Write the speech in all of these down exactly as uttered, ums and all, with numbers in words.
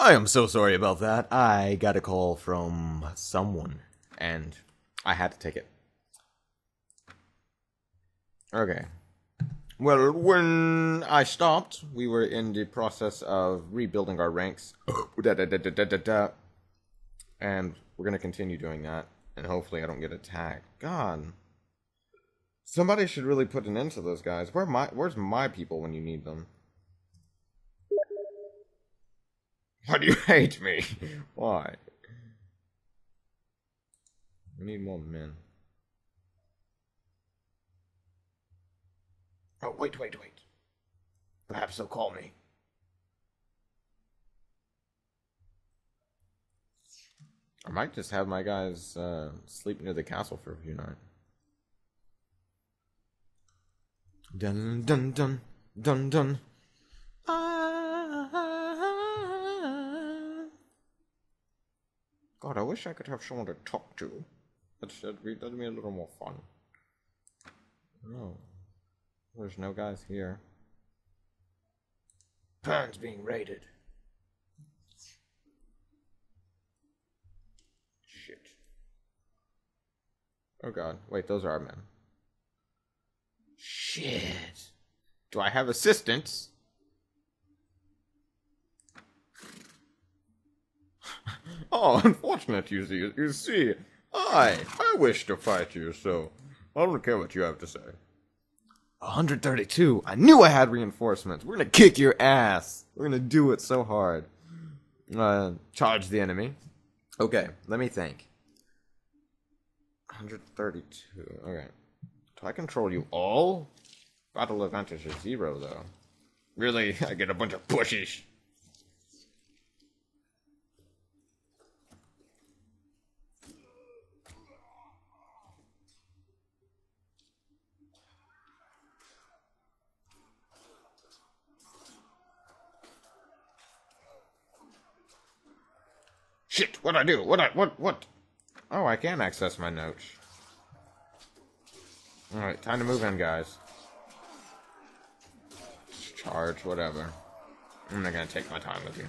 I am so sorry about that. I got a call from someone, and I had to take it. Okay. Well, when I stopped, we were in the process of rebuilding our ranks. da, da, da, da, da, da, da. And we're going to continue doing that, and hopefully I don't get attacked. God. Somebody should really put an end to those guys. Where my, where's my people when you need them? Why do you hate me? Why? We need more men. Oh, wait, wait, wait. Perhaps they'll call me. I might just have my guys uh, sleep near the castle for a few nights. Dun dun dun dun dun. God, I wish I could have someone to talk to. That should be, that'd be a little more fun. No, there's no guys here. Pan's being raided. Shit. Oh God, wait, those are our men. Shit. Do I have assistance? Oh, unfortunate, you see. You see, I, I wish to fight you, so I don't care what you have to say. one hundred thirty-two. I knew I had reinforcements. We're gonna kick your ass. We're gonna do it so hard. Uh, charge the enemy. Okay, let me think. one hundred thirty-two. Okay. Do I control you all? Battle advantage is zero, though. Really? I get a bunch of pushies. Shit, what'd I do? What I what what Oh, I can access my notes. Alright, time to move in, guys. Just charge, whatever. I'm not gonna take my time with you.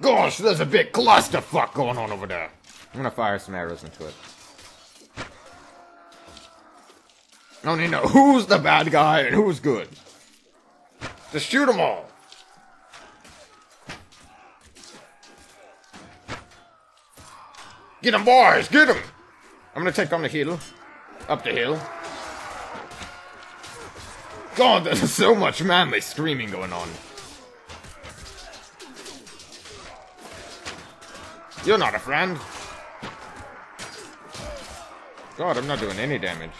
Gosh, there's a big clusterfuck going on over there. I'm gonna fire some arrows into it. I don't need to know who's the bad guy and who's good. Just shoot them all. Get him, boys! Get him! I'm gonna take on the hill. Up the hill. God, there's so much manly screaming going on. You're not a friend. God, I'm not doing any damage.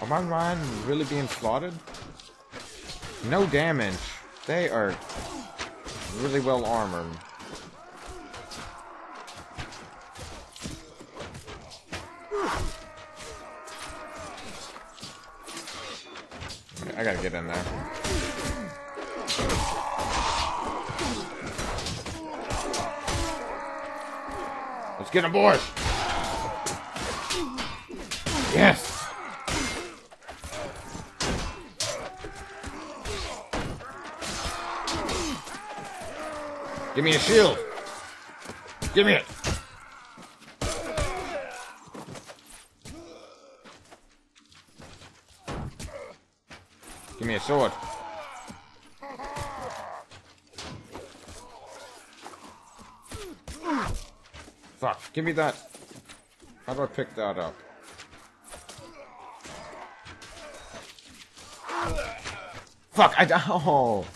Am I mine really being slaughtered? No damage. They are... really well armored. I gotta get in there. Let's get him, boys! Yes! Give me a shield! Give me it! Give me a sword. Fuck, give me that. How do I pick that up? Fuck, I... oh!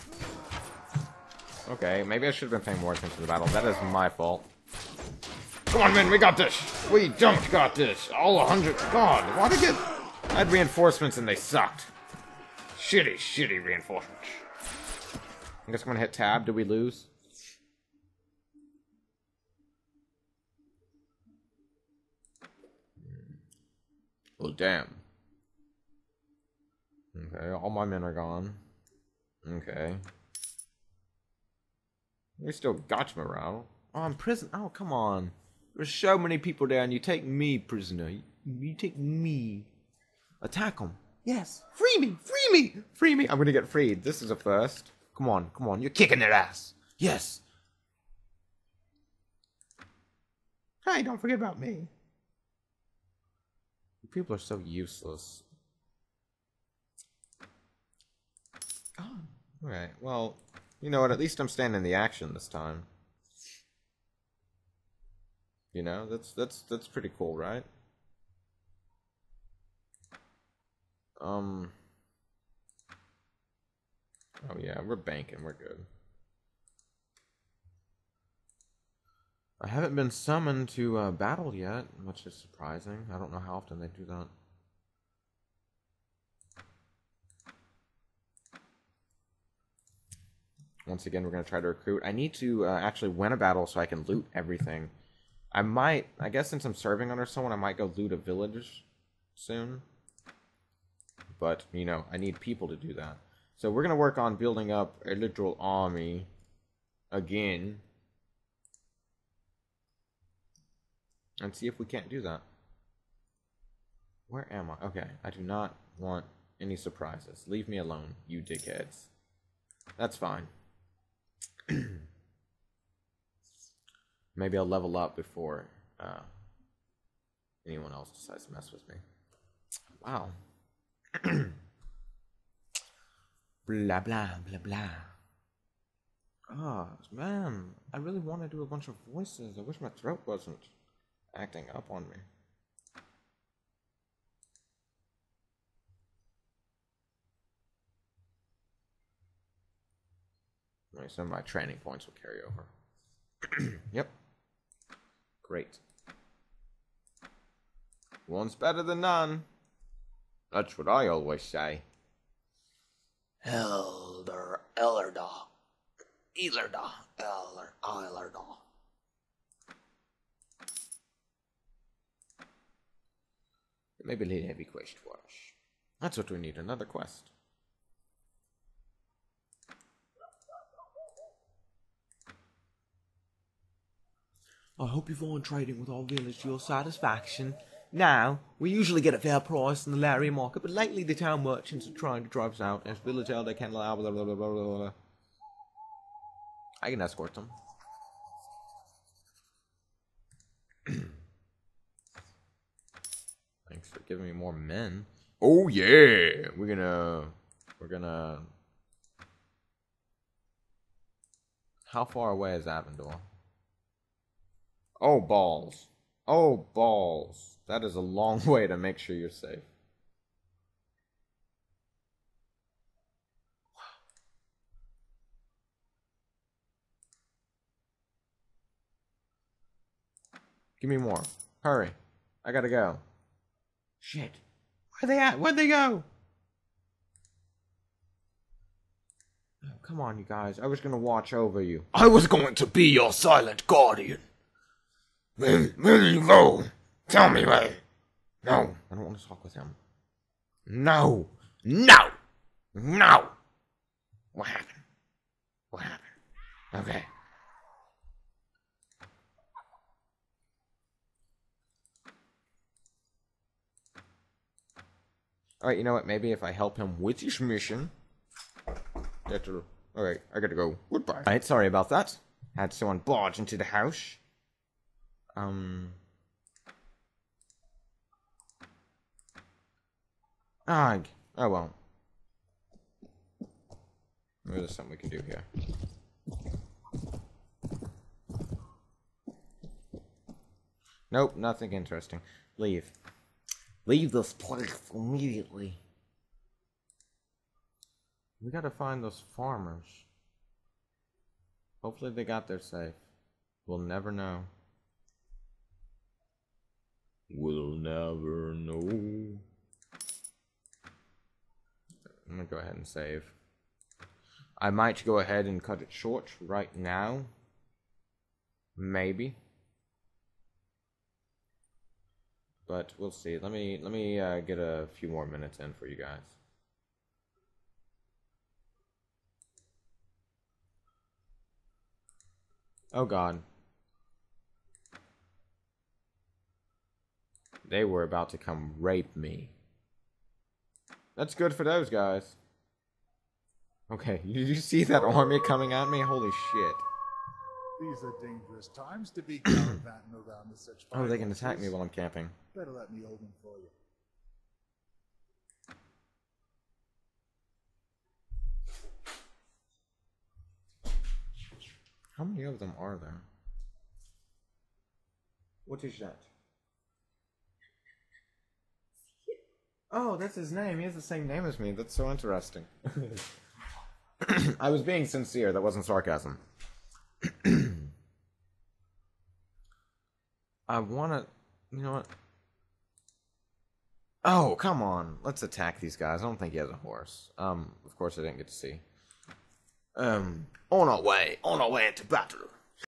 Okay, maybe I should have been paying more attention to the battle. That is my fault. Come on, men, we got this! We don't got this! All a hundred... God, why did I get... I had reinforcements and they sucked. Shitty, shitty reinforcements. I guess I'm gonna hit tab. Did we lose? Well, damn. Okay, all my men are gone. Okay. We still got morale. Oh, I'm prison. Oh, come on. There's so many people down. You take me prisoner. You, you take me. Attack them. Yes. Free me! Free me! Free me! I'm gonna get freed. This is a first. Come on, come on. You're kicking their ass. Yes. Hey, don't forget about me. You people are so useless. Oh. Alright, well, you know what? At least I'm standing the action this time. You know, that's that's that's pretty cool, right? Um. Oh yeah, we're banking. We're good. I haven't been summoned to uh, battle yet, which is surprising. I don't know how often they do that. Once again, we're going to try to recruit. I need to uh, actually win a battle so I can loot everything. I might, I guess since I'm serving under someone, I might go loot a village soon. But, you know, I need people to do that. So we're going to work on building up a literal army again. And see if we can't do that. Where am I? Okay, I do not want any surprises. Leave me alone, you dickheads. That's fine. Maybe I'll level up before uh, anyone else decides to mess with me. Wow. Blah, blah, blah, blah. Oh, man. I really want to do a bunch of voices. I wish my throat wasn't acting up on me. Right, some of my training points will carry over. Yep. Great. One's better than none. That's what I always say. Elder, Elderdaw. Elderdaw. Elder, Elderdaw. Maybe a heavy quest for us. That's what we need, another quest. I hope you've all trading with our village to your satisfaction. Now, we usually get a fair price in the Larry market, but lately the town merchants are trying to drive us out as village elder can allow blah blah blah blah blah blah. I can escort them. Thanks for giving me more men. Oh yeah! We're gonna... We're gonna... How far away is Avondor? Oh, balls. Oh, balls. That is a long way to make sure you're safe. Give me more. Hurry. I gotta go. Shit. Where are they at? Where'd they go? Oh, come on, you guys. I was gonna watch over you. I was going to be your silent guardian. Where, where do you go? Tell me where. No, I don't want to talk with him. No, no, no. What happened? What happened? Okay. All right, you know what? Maybe if I help him with his mission, that'll. All right, I gotta go. Goodbye. All right, sorry about that. Had someone barge into the house. Um. Ah, oh well. Maybe there's something we can do here. Nope, nothing interesting. Leave. Leave this place immediately. We gotta find those farmers. Hopefully they got there safe. We'll never know. We'll never know. I'm gonna go ahead and save. I might go ahead and cut it short right now. Maybe. But we'll see. Let me let me uh, get a few more minutes in for you guys. Oh God. They were about to come rape me. That's good for those guys. Okay, did you see that army coming at me? Holy shit. These are dangerous times to be caravanning around with such. Oh, they can attack me while I'm camping. Better let me hold them for you. How many of them are there? What is that? Oh, that's his name. He has the same name as me. That's so interesting. I was being sincere. That wasn't sarcasm. I want to... You know what? Oh, come on. Let's attack these guys. I don't think he has a horse. Um, of course I didn't get to see. Um, on our way. On our way into battle.